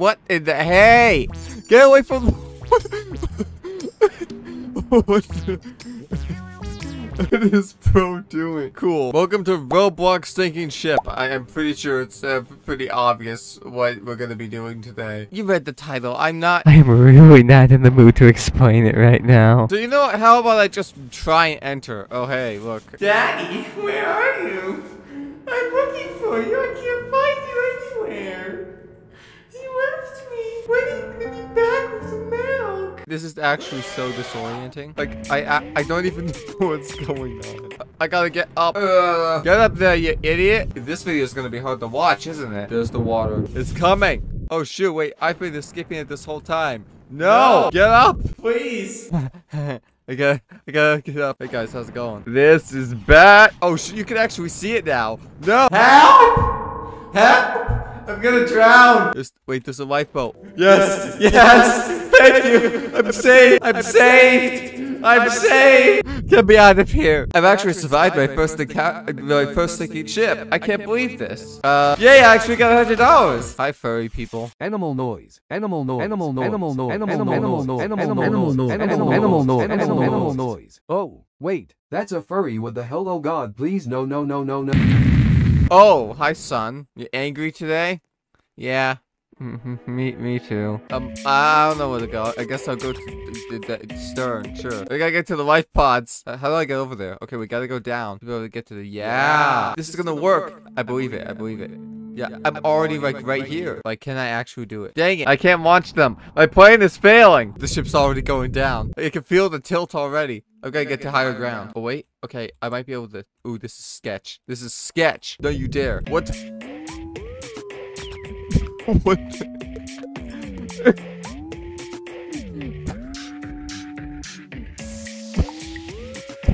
What in the... Hey! Get away from... What the... What is bro doing? Cool. Welcome to Roblox Sinking Ship. I am pretty sure it's pretty obvious what we're gonna be doing today. You read the title. I'm really not in the mood to explain it right now. So you know what? How about I just try and enter? Oh hey, look. Daddy, where are you? I'm looking for you. I can't find you anywhere. You left me. When are you gonna be back with the mail? This is actually so disorienting. Like, I don't even know what's going on. I gotta get up. Get up there, you idiot. This video is gonna be hard to watch, isn't it? There's the water. It's coming. Oh, shoot. Wait, I've been skipping it this whole time. No! Get up! Please! I gotta get up. Hey, guys, how's it going? This is bad. Oh, shoot. You can actually see it now. No! Help! Help! I'm gonna drown! Wait, there's a lifeboat. Yes! Yes! Thank you! I'm saved! I'm saved! I'm saved! Get me out of here! I've actually survived my first sinking ship. I can't believe this. Yeah, I actually got $100! Hi, furry people. Animal noise. Animal noise. Animal noise. Animal noise. Animal noise. Animal noise. Animal noise. Animal noise. Oh, wait. That's a furry with the hell, oh god, please no, no, no, no, no. Oh, hi, son. You angry today? Yeah. me too. I don't know where to go. I guess I'll go to the stern, sure. We gotta get to the life pods. How do I get over there? Okay, we gotta go down to be able to get to the... Yeah! This is gonna work. I believe it. I believe it. Yeah, I'm already, like, right here. Like, can I actually do it? Dang it. I can't launch them. My plane is failing. The ship's already going down. I can feel the tilt already. I've got to get to higher ground. Oh, wait. Okay, I might be able to... Ooh, this is sketch. This is sketch. No, you dare. What? What?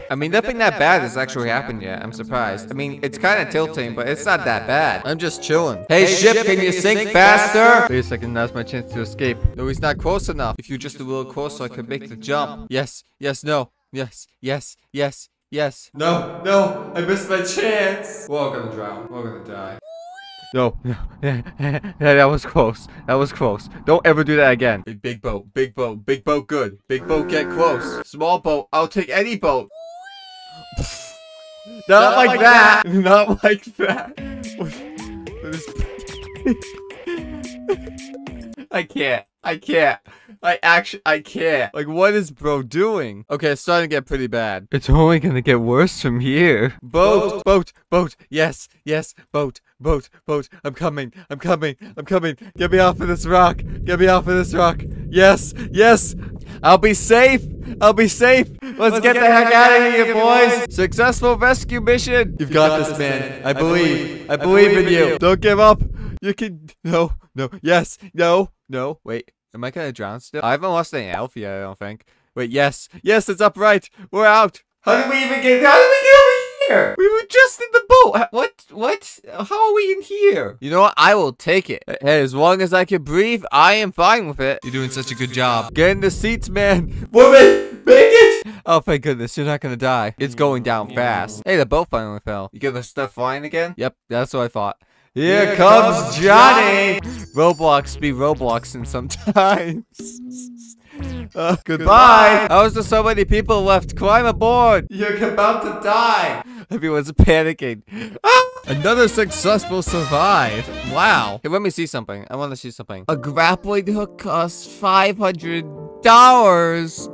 I mean, nothing that bad has actually happened yet. I'm surprised. I mean, it's kind of tilting, but it's not that bad. I'm just chilling. Hey, ship, can you sink faster? Wait a second, now's my chance to escape. No, he's not close enough. If you're just a little closer, I could make the jump. Yes, yes, no. Yes, yes, yes, yes. No, no, I missed my chance. We're all gonna drown. We're all gonna die. No, no, that was close. That was close. Don't ever do that again. Big boat, big boat, big boat good. Big boat, get close. Small boat, I'll take any boat. Not like that. Not like that. I can't. I can't. I can't. Like, what is bro doing? Okay, it's starting to get pretty bad. It's only gonna get worse from here. Boat, boat, boat. Yes, yes, boat, boat, boat. I'm coming. I'm coming. I'm coming. Get me off of this rock. Get me off of this rock. Yes, yes. I'll be safe. I'll be safe. Let's get the heck out of here, boys. Successful rescue mission. You've got this, man. I believe. I believe in you. Don't give up. You can. No, no. Yes. No, no. Wait. Am I gonna drown still? I haven't lost any health yet, I don't think. Wait, yes. Yes, it's upright. We're out. How did we even get... How did we get over here? We were just in the boat. What? What? How are we in here? You know what? I will take it. Hey, as long as I can breathe, I am fine with it. You're doing such a good job. Get in the seats, man. Woman, make it! Oh, thank goodness. You're not gonna die. It's going down fast. Hey, the boat finally fell. You get the stuff flying again? Yep, that's what I thought. Here comes Johnny! Roblox be Robloxing sometimes. Goodbye! How is there so many people left? Climb aboard! You're about to die! Everyone's panicking. Another successful survive. Wow. Hey, let me see something. I want to see something. A grappling hook costs $500.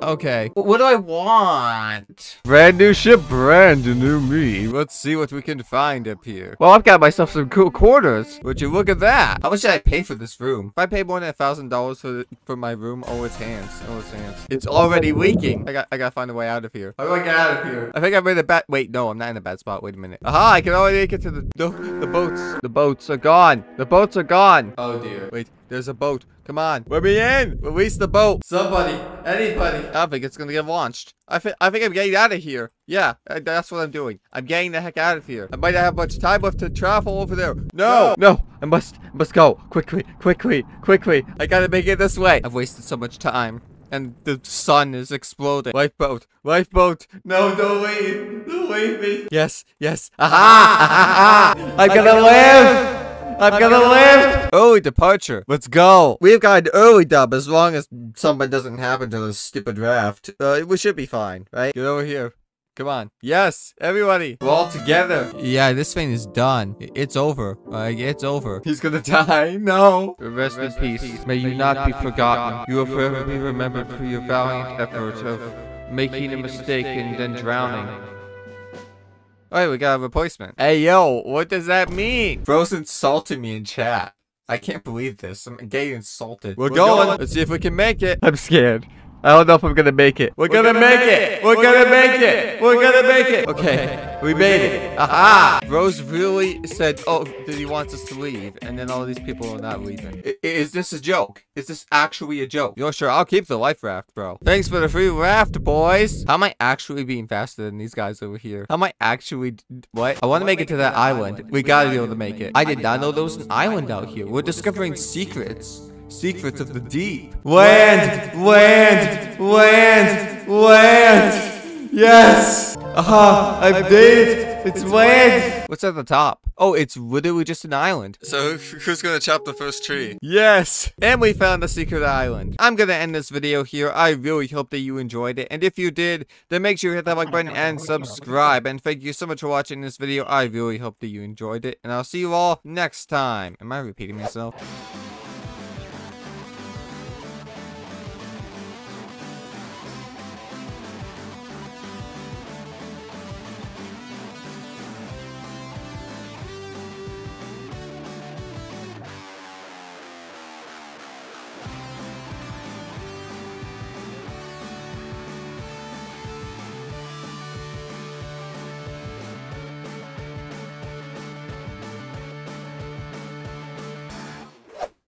Okay. What do I want? Brand new ship, brand new me. Let's see what we can find up here. Well, I've got myself some cool quarters. Would you look at that? How much did I pay for this room? If I pay more than $1,000 for my room, oh, it's hands. Oh, it's hands. It's already leaking. I gotta find a way out of here. How do I get out of here? I think I'm in a bad... Wait, no, I'm not in a bad spot. Wait a minute. Aha, I can already get to the boats. The boats are gone. The boats are gone. Oh, dear. Wait, there's a boat. Come on. Let me in. Release the boat. Somebody. Anybody. I think it's going to get launched. I think I'm getting out of here. Yeah, that's what I'm doing. I'm getting the heck out of here. I might not have much time left to travel over there. No. No. I must go. Quickly. Quickly. Quickly. I got to make it this way. I've wasted so much time. And the sun is exploding. Lifeboat. Lifeboat. No, don't leave. Don't leave me. Yes. Yes. Aha. Aha. I'm going to live. I'm gonna live! Early departure. Let's go. We've got an early dub as long as something doesn't happen to this stupid raft. We should be fine, right? Get over here. Come on. Yes, everybody. We're all together. Yeah, this thing is done. It's over. Like, it's over. He's gonna die. No. Rest in peace. May you not be forgotten. You will forever be remembered for your valiant efforts of making a mistake and then drowning. Alright, we got a replacement. Hey, yo, what does that mean? Bro's insulted me in chat. I can't believe this. I'm getting insulted. We're going. Let's see if we can make it. I'm scared. I don't know if I'm gonna make it. We're gonna make it. We're gonna make it. Okay, we made it. Aha! Rose really said, "Oh, did he want us to leave?" And then all these people are not leaving. Is this a joke? Is this actually a joke? Yo, sure, I'll keep the life raft, bro. Thanks for the free raft, boys. How am I actually being faster than these guys over here? How am I actually? What? I want to make it to that island. We gotta be able to make it. I did not know there was an island out here. We're discovering secrets. Secrets of the deep. Land! Yes! Aha! I've made it! It's land! What's at the top? Oh, it's literally just an island. So who's gonna chop the first tree? Yes! And we found the secret island. I'm gonna end this video here. I really hope that you enjoyed it. And if you did, then make sure you hit that like button and subscribe. And thank you so much for watching this video. I really hope that you enjoyed it. And I'll see you all next time. Am I repeating myself?